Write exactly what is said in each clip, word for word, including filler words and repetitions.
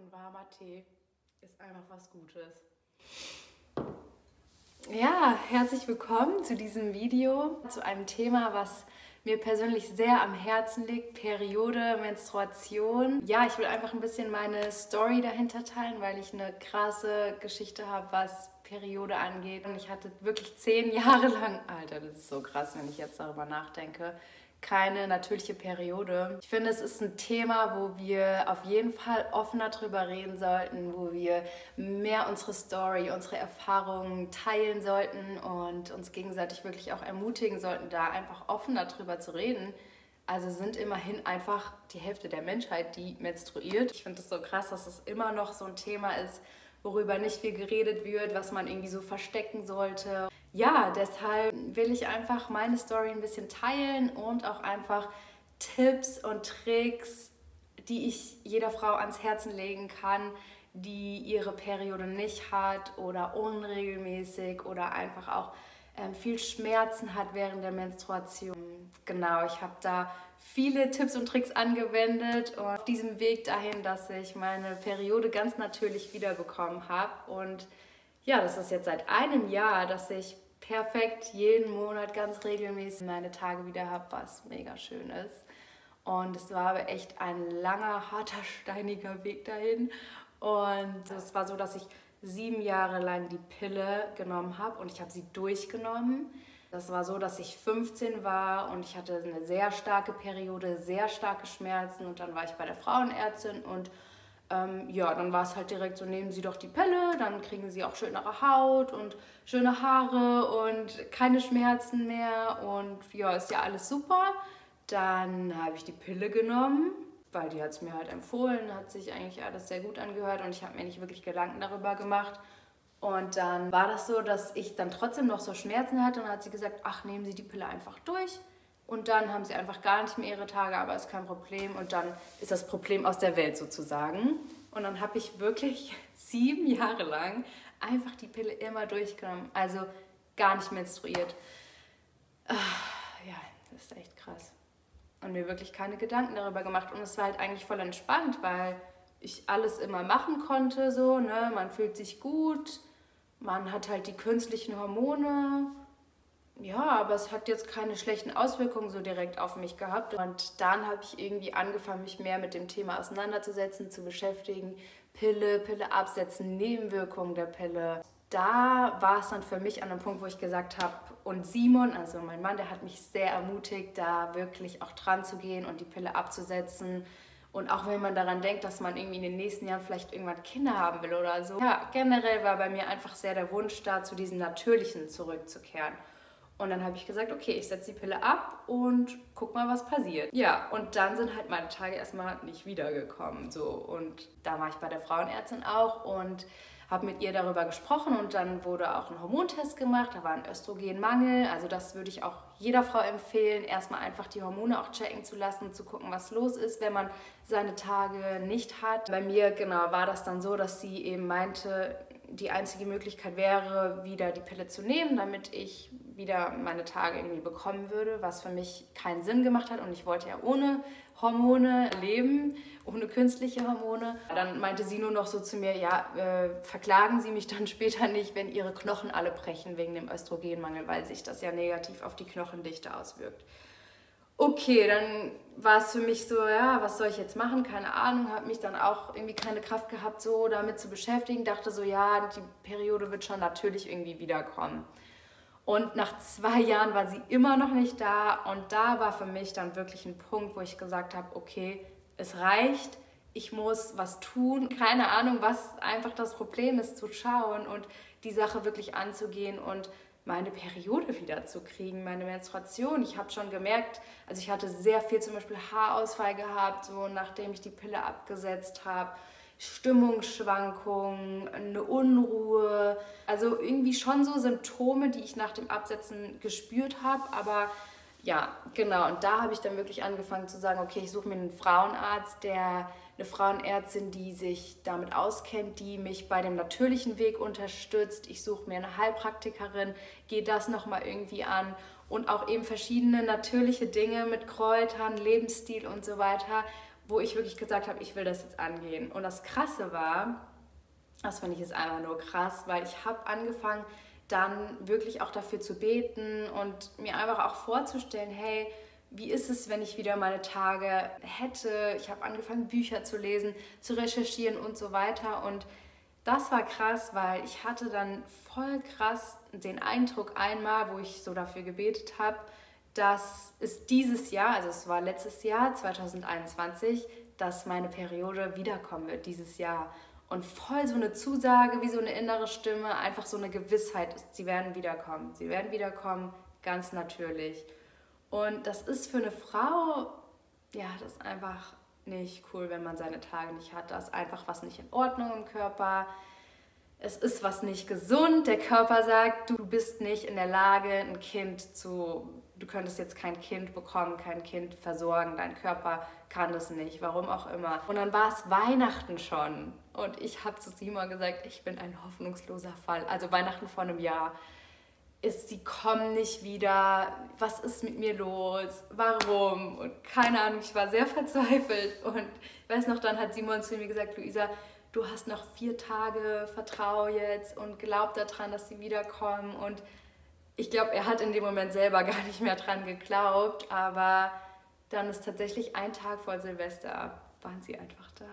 so ein warmer Tee ist einfach was Gutes. Ja, herzlich willkommen zu diesem Video, zu einem Thema, was mir persönlich sehr am Herzen liegt, Periode, Menstruation. Ja, ich will einfach ein bisschen meine Story dahinter teilen, weil ich eine krasse Geschichte habe, was Periode angeht. Und ich hatte wirklich zehn Jahre lang, Alter, das ist so krass, wenn ich jetzt darüber nachdenke, keine natürliche Periode. Ich finde, es ist ein Thema, wo wir auf jeden Fall offener drüber reden sollten, wo wir mehr unsere Story, unsere Erfahrungen teilen sollten und uns gegenseitig wirklich auch ermutigen sollten, da einfach offener drüber zu reden. Also sind immerhin einfach die Hälfte der Menschheit, die menstruiert. Ich finde es so krass, dass es immer noch so ein Thema ist, worüber nicht viel geredet wird, was man irgendwie so verstecken sollte. Ja, deshalb will ich einfach meine Story ein bisschen teilen und auch einfach Tipps und Tricks, die ich jeder Frau ans Herzen legen kann, die ihre Periode nicht hat oder unregelmäßig oder einfach auch ähm, viel Schmerzen hat während der Menstruation. Genau, ich habe da viele Tipps und Tricks angewendet und auf diesem Weg dahin, dass ich meine Periode ganz natürlich wiederbekommen habe. Und ja, das ist jetzt seit einem Jahr, dass ich perfekt jeden Monat ganz regelmäßig meine Tage wieder habe, was mega schön ist. Und es war aber echt ein langer, harter, steiniger Weg dahin. Und es war so, dass ich sieben Jahre lang die Pille genommen habe und ich habe sie durchgenommen. Das war so, dass ich fünfzehn war und ich hatte eine sehr starke Periode, sehr starke Schmerzen und dann war ich bei der Frauenärztin und ähm, ja, dann war es halt direkt so, nehmen Sie doch die Pille, dann kriegen Sie auch schönere Haut und schöne Haare und keine Schmerzen mehr und ja, ist ja alles super. Dann habe ich die Pille genommen, weil die hat es mir halt empfohlen, hat sich eigentlich alles sehr gut angehört und ich habe mir nicht wirklich Gedanken darüber gemacht. Und dann war das so, dass ich dann trotzdem noch so Schmerzen hatte und dann hat sie gesagt, ach, nehmen Sie die Pille einfach durch. Und dann haben sie einfach gar nicht mehr ihre Tage, aber ist kein Problem. Und dann ist das Problem aus der Welt sozusagen. Und dann habe ich wirklich sieben Jahre lang einfach die Pille immer durchgenommen. Also gar nicht menstruiert. Ja, das ist echt krass. Und mir wirklich keine Gedanken darüber gemacht. Und es war halt eigentlich voll entspannt, weil ich alles immer machen konnte. So, ne? Man fühlt sich gut. Man hat halt die künstlichen Hormone, ja, aber es hat jetzt keine schlechten Auswirkungen so direkt auf mich gehabt. Und dann habe ich irgendwie angefangen, mich mehr mit dem Thema auseinanderzusetzen, zu beschäftigen. Pille, Pille absetzen, Nebenwirkungen der Pille. Da war es dann für mich an einem Punkt, wo ich gesagt habe, und Simon, also mein Mann, der hat mich sehr ermutigt, da wirklich auch dran zu gehen und die Pille abzusetzen. Und auch wenn man daran denkt, dass man irgendwie in den nächsten Jahren vielleicht irgendwann Kinder haben will oder so. Ja, generell war bei mir einfach sehr der Wunsch da, zu diesem Natürlichen zurückzukehren. Und dann habe ich gesagt, okay, ich setze die Pille ab und guck mal, was passiert. Ja, und dann sind halt meine Tage erstmal nicht wiedergekommen. So. Und da war ich bei der Frauenärztin auch und habe mit ihr darüber gesprochen. Und dann wurde auch ein Hormontest gemacht, da war ein Östrogenmangel. Also das würde ich auch jeder Frau empfehlen, erstmal einfach die Hormone auch checken zu lassen, zu gucken, was los ist, wenn man seine Tage nicht hat. Bei mir, genau, war das dann so, dass sie eben meinte, die einzige Möglichkeit wäre, wieder die Pille zu nehmen, damit ich wieder meine Tage irgendwie bekommen würde, was für mich keinen Sinn gemacht hat und ich wollte ja ohne Hormone leben, ohne künstliche Hormone. Dann meinte sie nur noch so zu mir, ja, äh, verklagen Sie mich dann später nicht, wenn Ihre Knochen alle brechen wegen dem Östrogenmangel, weil sich das ja negativ auf die Knochendichte auswirkt. Okay, dann war es für mich so, ja, was soll ich jetzt machen? Keine Ahnung, habe mich dann auch irgendwie keine Kraft gehabt, so damit zu beschäftigen. Dachte so, ja, die Periode wird schon natürlich irgendwie wiederkommen. Und nach zwei Jahren war sie immer noch nicht da. Und da war für mich dann wirklich ein Punkt, wo ich gesagt habe, okay, es reicht, ich muss was tun. Keine Ahnung, was einfach das Problem ist, zu schauen und die Sache wirklich anzugehen und meine Periode wieder zu kriegen, meine Menstruation. Ich habe schon gemerkt, also ich hatte sehr viel zum Beispiel Haarausfall gehabt, so nachdem ich die Pille abgesetzt habe, Stimmungsschwankungen, eine Unruhe, also irgendwie schon so Symptome, die ich nach dem Absetzen gespürt habe, aber ja, genau. Und da habe ich dann wirklich angefangen zu sagen, okay, ich suche mir einen Frauenarzt, der, eine Frauenärztin, die sich damit auskennt, die mich bei dem natürlichen Weg unterstützt. Ich suche mir eine Heilpraktikerin, gehe das nochmal irgendwie an und auch eben verschiedene natürliche Dinge mit Kräutern, Lebensstil und so weiter, wo ich wirklich gesagt habe, ich will das jetzt angehen. Und das Krasse war, das fand ich jetzt einfach nur krass, weil ich habe angefangen, dann wirklich auch dafür zu beten und mir einfach auch vorzustellen, hey, wie ist es, wenn ich wieder meine Tage hätte? Ich habe angefangen, Bücher zu lesen, zu recherchieren und so weiter. Und das war krass, weil ich hatte dann voll krass den Eindruck einmal, wo ich so dafür gebetet habe, dass es dieses Jahr, also es war letztes Jahr, zweitausendeinundzwanzig, dass meine Periode wiederkommen wird, dieses Jahr. Und voll so eine Zusage, wie so eine innere Stimme, einfach so eine Gewissheit ist, sie werden wiederkommen. Sie werden wiederkommen, ganz natürlich. Und das ist für eine Frau, ja, das ist einfach nicht cool, wenn man seine Tage nicht hat. Da ist einfach was nicht in Ordnung im Körper. Es ist was nicht gesund. Der Körper sagt, du bist nicht in der Lage, ein Kind zu... Du könntest jetzt kein Kind bekommen, kein Kind versorgen. Dein Körper kann das nicht, warum auch immer. Und dann war es Weihnachten schon. Und ich habe zu Simon gesagt, ich bin ein hoffnungsloser Fall. Also Weihnachten vor einem Jahr. Ist, sie kommen nicht wieder, was ist mit mir los, warum, und keine Ahnung, ich war sehr verzweifelt. Und ich weiß noch, dann hat Simon zu mir gesagt, Luisa, du hast noch vier Tage, vertrau jetzt und glaub daran, dass sie wiederkommen. Und ich glaube, er hat in dem Moment selber gar nicht mehr dran geglaubt, aber dann ist tatsächlich ein Tag vor Silvester, waren sie einfach da.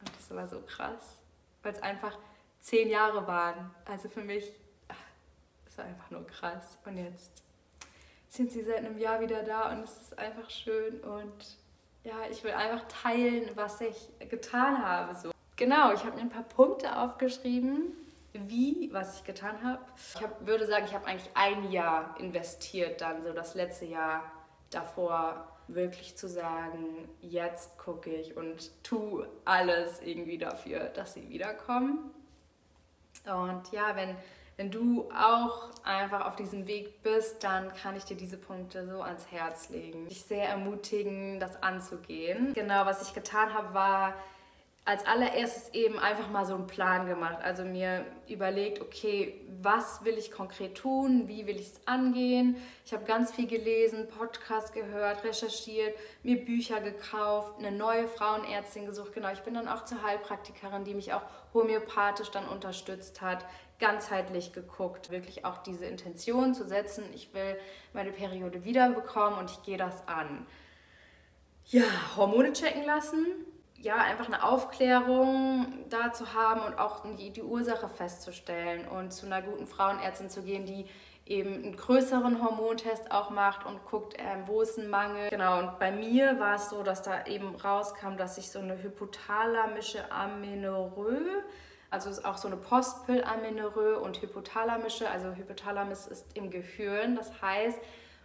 Und das war so krass, weil es einfach zehn Jahre waren, also für mich einfach nur krass. Und jetzt sind sie seit einem Jahr wieder da und es ist einfach schön. Und ja, ich will einfach teilen, was ich getan habe. So. Genau, ich habe mir ein paar Punkte aufgeschrieben, wie, was ich getan habe. Ich hab, würde sagen, ich habe eigentlich ein Jahr investiert, dann so das letzte Jahr davor, wirklich zu sagen, jetzt gucke ich und tue alles irgendwie dafür, dass sie wiederkommen. Und ja, wenn Wenn du auch einfach auf diesem Weg bist, dann kann ich dir diese Punkte so ans Herz legen. Dich sehr ermutigen, das anzugehen. Genau, was ich getan habe, war als allererstes eben einfach mal so einen Plan gemacht. Also mir überlegt, okay, was will ich konkret tun? Wie will ich es angehen? Ich habe ganz viel gelesen, Podcasts gehört, recherchiert, mir Bücher gekauft, eine neue Frauenärztin gesucht. Genau, ich bin dann auch zur Heilpraktikerin, die mich auch homöopathisch dann unterstützt hat. Ganzheitlich geguckt, wirklich auch diese Intention zu setzen, ich will meine Periode wiederbekommen und ich gehe das an. Ja, Hormone checken lassen, ja, einfach eine Aufklärung da zu haben und auch die, die Ursache festzustellen und zu einer guten Frauenärztin zu gehen, die eben einen größeren Hormontest auch macht und guckt, ähm, wo ist ein Mangel. Genau, und bei mir war es so, dass da eben rauskam, dass ich so eine hypothalamische Amenorrhö, also ist auch so eine Post Pill amenorrhö und hypothalamische, also Hypothalamus ist im Gehirn, das heißt,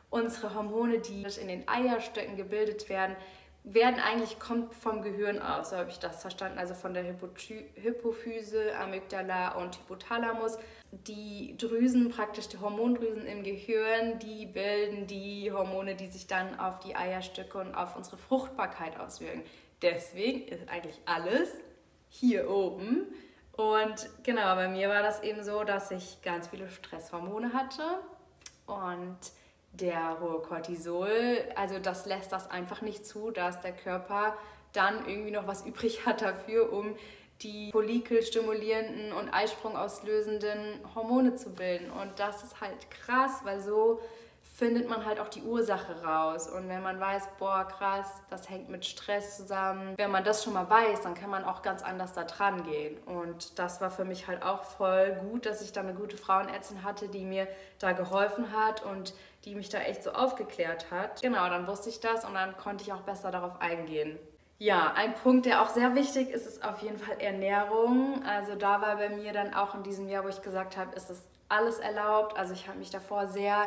unsere Hormone, die in den Eierstöcken gebildet werden, werden eigentlich, kommt vom Gehirn aus, so habe ich das verstanden, also von der Hypophyse, Amygdala und Hypothalamus. Die Drüsen, praktisch die Hormondrüsen im Gehirn, die bilden die Hormone, die sich dann auf die Eierstöcke und auf unsere Fruchtbarkeit auswirken. Deswegen ist eigentlich alles hier oben. Und genau, bei mir war das eben so, dass ich ganz viele Stresshormone hatte und der hohe Cortisol, also das lässt das einfach nicht zu, dass der Körper dann irgendwie noch was übrig hat dafür, um die follikelstimulierenden und Eisprung auslösenden Hormone zu bilden. Und das ist halt krass, weil so findet man halt auch die Ursache raus. Und wenn man weiß, boah, krass, das hängt mit Stress zusammen, wenn man das schon mal weiß, dann kann man auch ganz anders da dran gehen. Und das war für mich halt auch voll gut, dass ich da eine gute Frauenärztin hatte, die mir da geholfen hat und die mich da echt so aufgeklärt hat. Genau, dann wusste ich das und dann konnte ich auch besser darauf eingehen. Ja, ein Punkt, der auch sehr wichtig ist, ist auf jeden Fall Ernährung. Also da war bei mir dann auch in diesem Jahr, wo ich gesagt habe, es ist alles erlaubt. Also ich habe mich davor sehr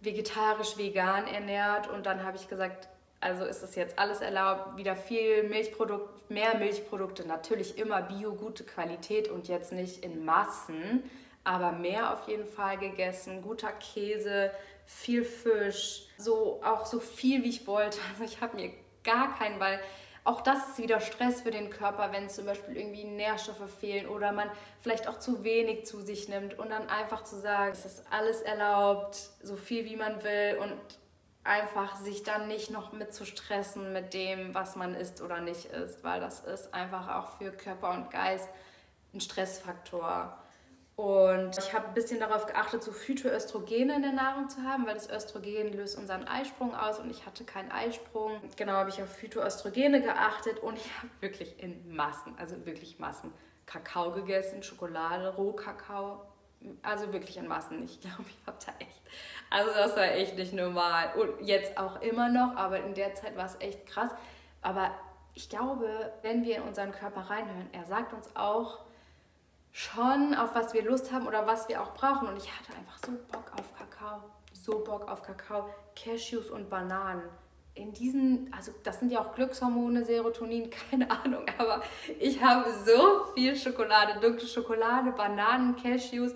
vegetarisch, vegan ernährt und dann habe ich gesagt, also ist das jetzt alles erlaubt, wieder viel Milchprodukt, mehr Milchprodukte, natürlich immer Bio, gute Qualität und jetzt nicht in Massen, aber mehr auf jeden Fall gegessen, guter Käse, viel Fisch, so auch so viel wie ich wollte, also ich habe mir gar keinen, weil auch das ist wieder Stress für den Körper, wenn zum Beispiel irgendwie Nährstoffe fehlen oder man vielleicht auch zu wenig zu sich nimmt und dann einfach zu sagen, es ist alles erlaubt, so viel wie man will und einfach sich dann nicht noch mit zu stressen mit dem, was man isst oder nicht isst, weil das ist einfach auch für Körper und Geist ein Stressfaktor. Und ich habe ein bisschen darauf geachtet, so Phytoöstrogene in der Nahrung zu haben, weil das Östrogen löst unseren Eisprung aus und ich hatte keinen Eisprung. Genau, habe ich auf Phytoöstrogene geachtet und ich habe wirklich in Massen, also wirklich Massen, Kakao gegessen, Schokolade, Rohkakao, also wirklich in Massen. Ich glaube, ich habe da echt, also das war echt nicht normal. Und jetzt auch immer noch, aber in der Zeit war es echt krass. Aber ich glaube, wenn wir in unseren Körper reinhören, er sagt uns auch schon, auf was wir Lust haben oder was wir auch brauchen. Und ich hatte einfach so Bock auf Kakao, so Bock auf Kakao, Cashews und Bananen. In diesen, also das sind ja auch Glückshormone, Serotonin, keine Ahnung, aber ich habe so viel Schokolade, dunkle Schokolade, Bananen, Cashews,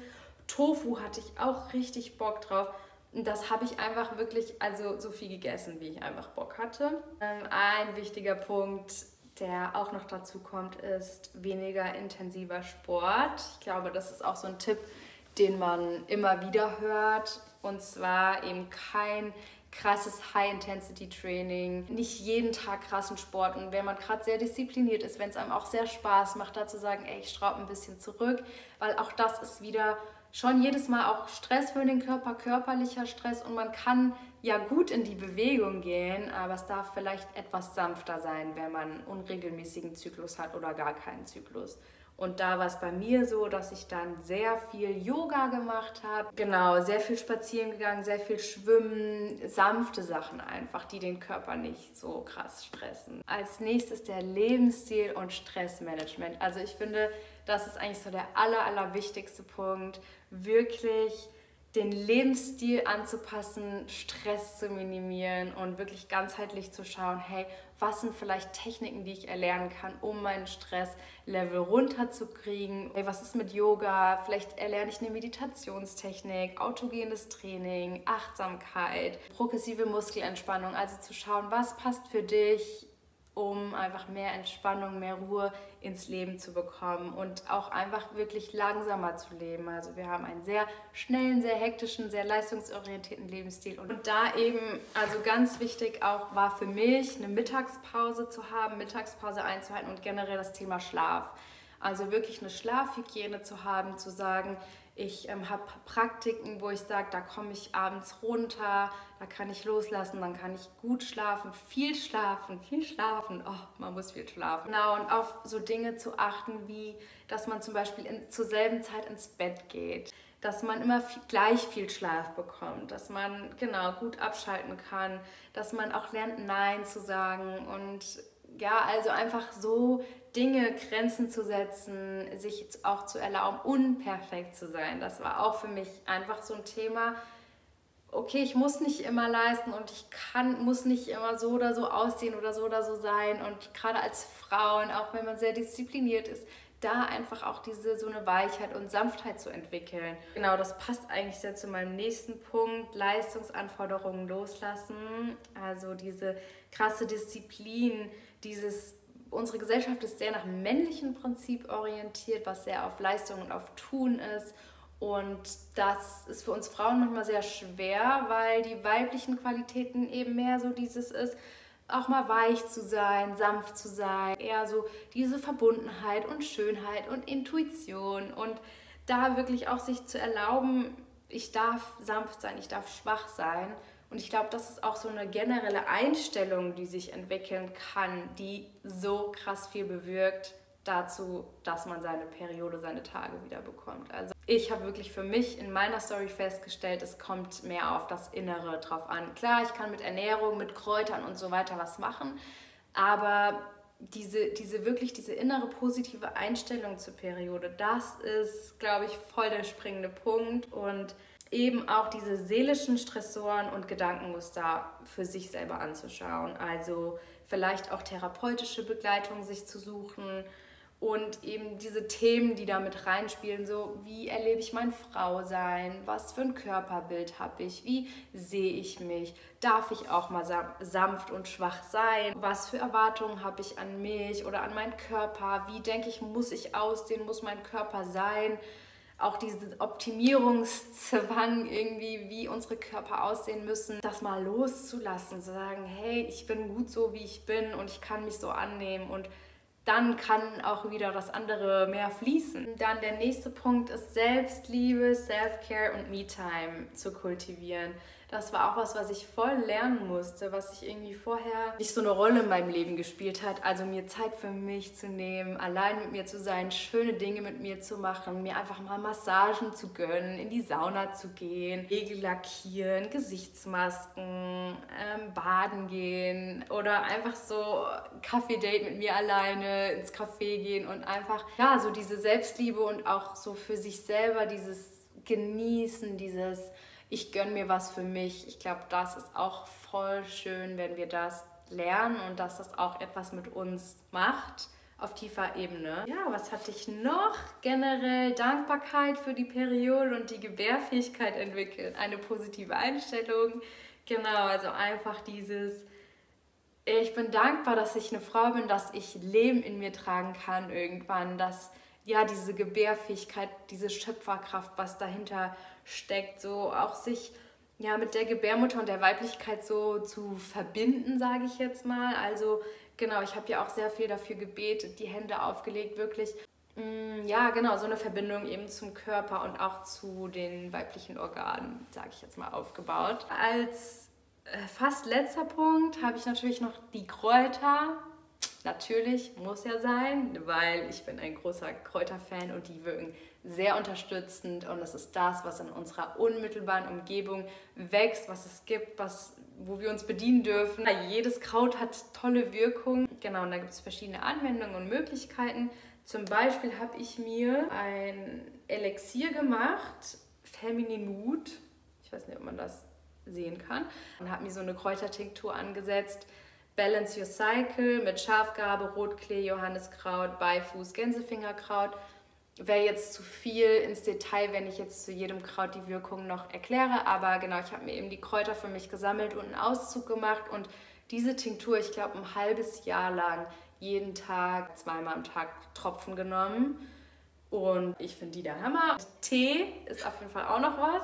Tofu hatte ich auch richtig Bock drauf. Und das habe ich einfach wirklich, also so viel gegessen, wie ich einfach Bock hatte. Ein wichtiger Punkt, der auch noch dazu kommt, ist weniger intensiver Sport. Ich glaube, das ist auch so ein Tipp, den man immer wieder hört, und zwar eben kein krasses High-Intensity-Training, nicht jeden Tag krassen Sport, und wenn man gerade sehr diszipliniert ist, wenn es einem auch sehr Spaß macht, dazu sagen, ey, ich schraube ein bisschen zurück, weil auch das ist wieder schon jedes Mal auch Stress für den Körper, körperlicher Stress, und man kann ja gut in die Bewegung gehen, aber es darf vielleicht etwas sanfter sein, wenn man einen unregelmäßigen Zyklus hat oder gar keinen Zyklus. Und da war es bei mir so, dass ich dann sehr viel Yoga gemacht habe. Genau, sehr viel spazieren gegangen, sehr viel schwimmen, sanfte Sachen einfach, die den Körper nicht so krass stressen. Als nächstes der Lebensstil und Stressmanagement. Also ich finde, das ist eigentlich so der aller, aller wichtigste Punkt, wirklich den Lebensstil anzupassen, Stress zu minimieren und wirklich ganzheitlich zu schauen, hey, was sind vielleicht Techniken, die ich erlernen kann, um meinen Stresslevel runterzukriegen? Hey, was ist mit Yoga? Vielleicht erlerne ich eine Meditationstechnik, autogenes Training, Achtsamkeit, progressive Muskelentspannung. Also zu schauen, was passt für dich, um einfach mehr Entspannung, mehr Ruhe ins Leben zu bekommen und auch einfach wirklich langsamer zu leben. Also wir haben einen sehr schnellen, sehr hektischen, sehr leistungsorientierten Lebensstil. Und da eben, also ganz wichtig auch war für mich, eine Mittagspause zu haben, Mittagspause einzuhalten und generell das Thema Schlaf. Also wirklich eine Schlafhygiene zu haben, zu sagen, ich ähm, habe Praktiken, wo ich sage, da komme ich abends runter, da kann ich loslassen, dann kann ich gut schlafen, viel schlafen, viel schlafen. Oh, man muss viel schlafen. Genau, und auf so Dinge zu achten, wie, dass man zum Beispiel in, zur selben Zeit ins Bett geht, dass man immer viel, gleich viel Schlaf bekommt, dass man genau gut abschalten kann, dass man auch lernt, Nein zu sagen und ja, also einfach so Dinge, Grenzen zu setzen, sich auch zu erlauben, unperfekt zu sein. Das war auch für mich einfach so ein Thema. Okay, ich muss nicht immer leisten und ich kann, muss nicht immer so oder so aussehen oder so oder so sein. Und gerade als Frauen, auch wenn man sehr diszipliniert ist, da einfach auch diese so eine Weichheit und Sanftheit zu entwickeln. Genau, das passt eigentlich sehr zu meinem nächsten Punkt, Leistungsanforderungen loslassen. Also diese krasse Disziplin, dieses, unsere Gesellschaft ist sehr nach männlichen Prinzip orientiert, was sehr auf Leistung und auf Tun ist. Und das ist für uns Frauen manchmal sehr schwer, weil die weiblichen Qualitäten eben mehr so dieses ist, auch mal weich zu sein, sanft zu sein, eher so diese Verbundenheit und Schönheit und Intuition und da wirklich auch sich zu erlauben, ich darf sanft sein, ich darf schwach sein. Und ich glaube, das ist auch so eine generelle Einstellung, die sich entwickeln kann, die so krass viel bewirkt dazu, dass man seine Periode, seine Tage wieder bekommt. Also ich habe wirklich für mich in meiner Story festgestellt, es kommt mehr auf das Innere drauf an. Klar, ich kann mit Ernährung, mit Kräutern und so weiter was machen, aber diese, diese wirklich diese innere positive Einstellung zur Periode, das ist, glaube ich, voll der springende Punkt und eben auch diese seelischen Stressoren und Gedankenmuster für sich selber anzuschauen. Also vielleicht auch therapeutische Begleitung sich zu suchen und eben diese Themen, die da mit reinspielen, so wie erlebe ich mein Frausein, was für ein Körperbild habe ich, wie sehe ich mich, darf ich auch mal sanft und schwach sein, was für Erwartungen habe ich an mich oder an meinen Körper, wie denke ich, muss ich aussehen, muss mein Körper sein. auch diesen Optimierungszwang irgendwie, wie unsere Körper aussehen müssen, das mal loszulassen, zu sagen, hey, ich bin gut so, wie ich bin und ich kann mich so annehmen und dann kann auch wieder das andere mehr fließen. Dann der nächste Punkt ist Selbstliebe, Self-Care und Me-Time zu kultivieren. Das war auch was, was ich voll lernen musste, was ich irgendwie vorher nicht so eine Rolle in meinem Leben gespielt hat. Also mir Zeit für mich zu nehmen, allein mit mir zu sein, schöne Dinge mit mir zu machen, mir einfach mal Massagen zu gönnen, in die Sauna zu gehen, Nägel lackieren, Gesichtsmasken, ähm, baden gehen oder einfach so Kaffee-Date mit mir alleine, ins Café gehen und einfach, ja, so diese Selbstliebe und auch so für sich selber dieses Genießen, dieses ich gönne mir was für mich. Ich glaube, das ist auch voll schön, wenn wir das lernen und dass das auch etwas mit uns macht auf tiefer Ebene. Ja, was hatte ich noch? Generell Dankbarkeit für die Periode und die Gebärfähigkeit entwickeln. Eine positive Einstellung. Genau, also einfach dieses, ich bin dankbar, dass ich eine Frau bin, dass ich Leben in mir tragen kann irgendwann, dass ja, diese Gebärfähigkeit, diese Schöpferkraft, was dahinter steckt, so auch sich ja, mit der Gebärmutter und der Weiblichkeit so zu verbinden, sage ich jetzt mal. Also genau, ich habe ja auch sehr viel dafür gebetet, die Hände aufgelegt, wirklich, mh, ja genau, so eine Verbindung eben zum Körper und auch zu den weiblichen Organen, sage ich jetzt mal, aufgebaut. Als äh, fast letzter Punkt habe ich natürlich noch die Kräuter. Natürlich, muss ja sein, weil ich bin ein großer Kräuterfan und die wirken sehr unterstützend und das ist das, was in unserer unmittelbaren Umgebung wächst, was es gibt, was, wo wir uns bedienen dürfen. Ja, jedes Kraut hat tolle Wirkung. Genau, und da gibt es verschiedene Anwendungen und Möglichkeiten. Zum Beispiel habe ich mir ein Elixier gemacht, Feminin Mood. Ich weiß nicht, ob man das sehen kann. Und habe mir so eine Kräutertinktur angesetzt. Balance Your Cycle mit Schafgarbe, Rotklee, Johanniskraut, Beifuß, Gänsefingerkraut. Wäre jetzt zu viel ins Detail, wenn ich jetzt zu jedem Kraut die Wirkung noch erkläre. Aber genau, ich habe mir eben die Kräuter für mich gesammelt und einen Auszug gemacht. Und diese Tinktur, ich glaube, ein halbes Jahr lang jeden Tag, zweimal am Tag Tropfen genommen. Und ich finde die der Hammer. Tee ist auf jeden Fall auch noch was,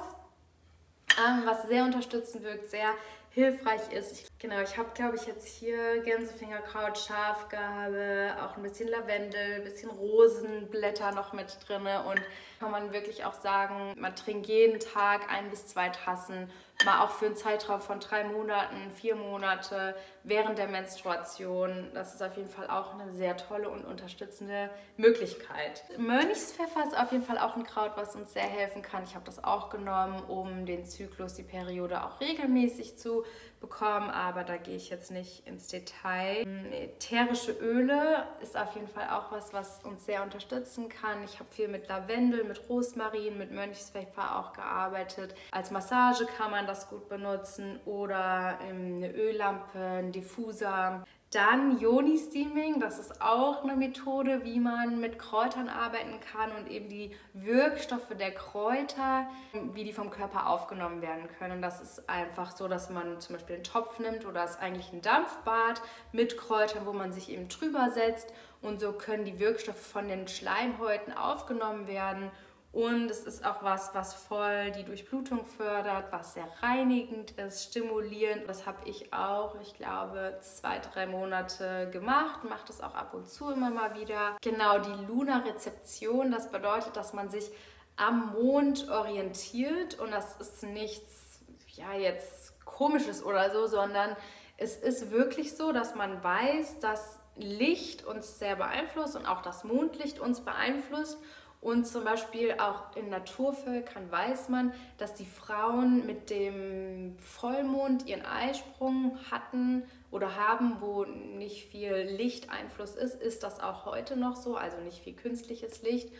was sehr unterstützend wirkt, sehr hilfreich ist. Ich, genau, ich habe, glaube ich, jetzt hier Gänsefingerkraut, Schafgarbe, auch ein bisschen Lavendel, ein bisschen Rosenblätter noch mit drin. Und kann man wirklich auch sagen, man trinkt jeden Tag ein bis zwei Tassen, mal auch für einen Zeitraum von drei Monaten, vier Monate, während der Menstruation. Das ist auf jeden Fall auch eine sehr tolle und unterstützende Möglichkeit. Mönchspfeffer ist auf jeden Fall auch ein Kraut, was uns sehr helfen kann. Ich habe das auch genommen, um den Zyklus, die Periode auch regelmäßig zu bekommen, aber da gehe ich jetzt nicht ins Detail. Ätherische Öle ist auf jeden Fall auch was, was uns sehr unterstützen kann. Ich habe viel mit Lavendel, mit Rosmarin, mit Mönchspfeffer auch gearbeitet. Als Massage kann man das gut benutzen oder eine Öllampe, ein Diffuser. Dann Yoni-Steaming, das ist auch eine Methode, wie man mit Kräutern arbeiten kann und eben die Wirkstoffe der Kräuter, wie die vom Körper aufgenommen werden können. Und das ist einfach so, dass man zum Beispiel einen Topf nimmt oder ist eigentlich ein Dampfbad mit Kräutern, wo man sich eben drüber setzt. Und so können die Wirkstoffe von den Schleimhäuten aufgenommen werden. Und es ist auch was, was voll die Durchblutung fördert, was sehr reinigend ist, stimulierend. Das habe ich auch, ich glaube, zwei, drei Monate gemacht. Mache das auch ab und zu immer mal wieder. Genau, die Lunarrezeption, das bedeutet, dass man sich am Mond orientiert. Und das ist nichts, ja, jetzt Komisches oder so, sondern es ist wirklich so, dass man weiß, dass Licht uns sehr beeinflusst und auch das Mondlicht uns beeinflusst. Und zum Beispiel auch in Naturvölkern weiß man, dass die Frauen mit dem Vollmond ihren Eisprung hatten oder haben, wo nicht viel Lichteinfluss ist, ist das auch heute noch so, also nicht viel künstliches Licht.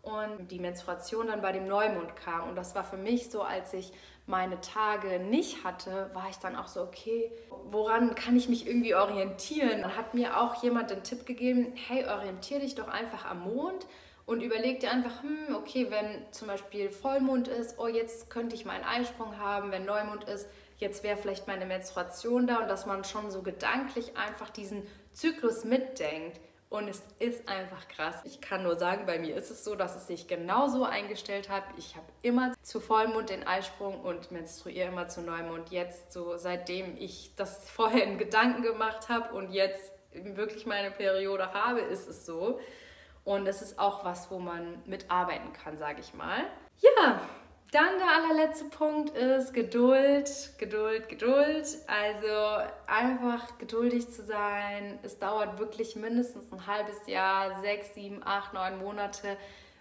Und die Menstruation dann bei dem Neumond kam. Und das war für mich so, als ich meine Tage nicht hatte, war ich dann auch so, okay, woran kann ich mich irgendwie orientieren? Dann hat mir auch jemand den Tipp gegeben, hey, orientiere dich doch einfach am Mond. Und überleg dir einfach, hm, okay, wenn zum Beispiel Vollmond ist, oh, jetzt könnte ich meinen Eisprung haben, wenn Neumond ist, jetzt wäre vielleicht meine Menstruation da. Und dass man schon so gedanklich einfach diesen Zyklus mitdenkt Und es ist einfach krass. Ich kann nur sagen, bei mir ist es so, dass es sich genauso eingestellt hat. Ich habe immer zu Vollmond den Eisprung und menstruiere immer zu Neumond. Jetzt, so seitdem ich das vorher in Gedanken gemacht habe und jetzt wirklich meine Periode habe, ist es so. Und es ist auch was, wo man mitarbeiten kann, sage ich mal. Ja, dann der allerletzte Punkt ist Geduld, Geduld, Geduld. Also einfach geduldig zu sein. Es dauert wirklich mindestens ein halbes Jahr, sechs, sieben, acht, neun Monate,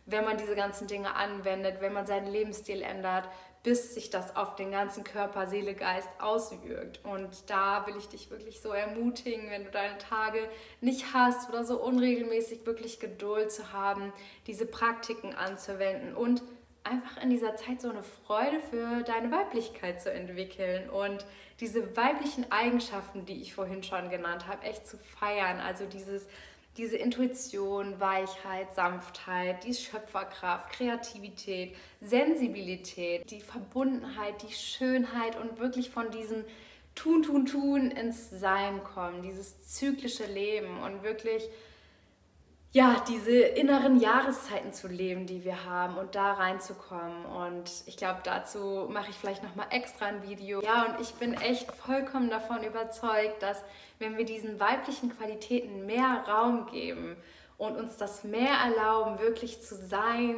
wenn man diese ganzen Dinge anwendet, wenn man seinen Lebensstil ändert, bis sich das auf den ganzen Körper, Seele, Geist auswirkt. Und da will ich dich wirklich so ermutigen, wenn du deine Tage nicht hast oder so unregelmäßig, wirklich Geduld zu haben, diese Praktiken anzuwenden und einfach in dieser Zeit so eine Freude für deine Weiblichkeit zu entwickeln und diese weiblichen Eigenschaften, die ich vorhin schon genannt habe, echt zu feiern. Also dieses Diese Intuition, Weichheit, Sanftheit, die Schöpferkraft, Kreativität, Sensibilität, die Verbundenheit, die Schönheit und wirklich von diesem Tun, Tun, Tun ins Sein kommen, dieses zyklische Leben und wirklich, ja, diese inneren Jahreszeiten zu leben, die wir haben und da reinzukommen. Und ich glaube, dazu mache ich vielleicht nochmal extra ein Video. Ja, und ich bin echt vollkommen davon überzeugt, dass wenn wir diesen weiblichen Qualitäten mehr Raum geben und uns das mehr erlauben, wirklich zu sein,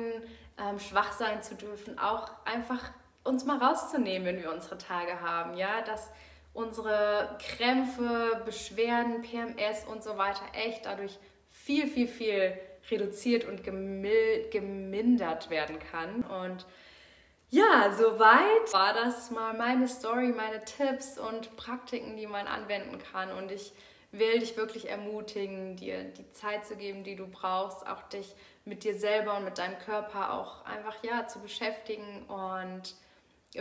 ähm, schwach sein zu dürfen, auch einfach uns mal rauszunehmen, wenn wir unsere Tage haben, ja, dass unsere Krämpfe, Beschwerden, P M S und so weiter echt dadurch viel, viel, viel reduziert und gemindert werden kann. Und ja, soweit war das mal meine Story, meine Tipps und Praktiken, die man anwenden kann. Und ich will dich wirklich ermutigen, dir die Zeit zu geben, die du brauchst, auch dich mit dir selber und mit deinem Körper auch einfach, ja, zu beschäftigen. Und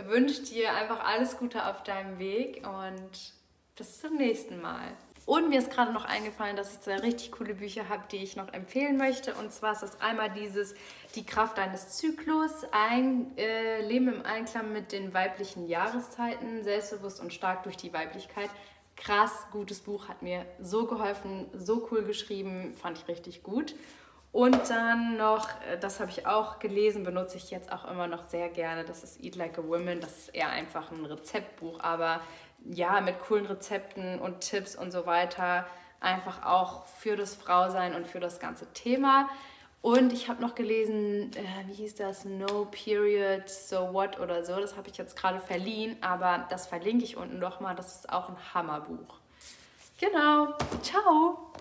wünsche dir einfach alles Gute auf deinem Weg und bis zum nächsten Mal. Und mir ist gerade noch eingefallen, dass ich zwei richtig coole Bücher habe, die ich noch empfehlen möchte. Und zwar ist das einmal dieses Die Kraft deines Zyklus, ein äh, Leben im Einklang mit den weiblichen Jahreszeiten, selbstbewusst und stark durch die Weiblichkeit. Krass gutes Buch, hat mir so geholfen, so cool geschrieben, fand ich richtig gut. Und dann noch, das habe ich auch gelesen, benutze ich jetzt auch immer noch sehr gerne, das ist Eat Like a Woman, das ist eher einfach ein Rezeptbuch, aber ja, mit coolen Rezepten und Tipps und so weiter, einfach auch für das Frausein und für das ganze Thema. Und ich habe noch gelesen, äh, wie hieß das, No Period, So What oder so, das habe ich jetzt gerade verliehen, aber das verlinke ich unten nochmal, das ist auch ein Hammerbuch. Genau, ciao!